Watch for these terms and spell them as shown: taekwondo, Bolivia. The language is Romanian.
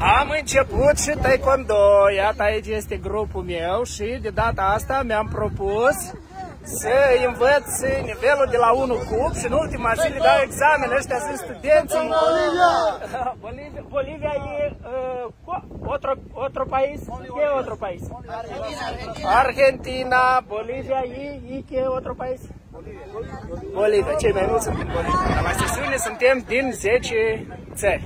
Am început și taekwondo, iată aici este grupul meu și de data asta mi-am propus să învăț nivelul de la 1 cup și în ultima zi le dau examen. Ăștia sunt studenți în Bolivia. Bolivia e otro país, e otro país. Argentina, Bolivia e que otro país. Bolivia, cei mai mulți sunt din Bolivia. La sesiune suntem din 10 țări.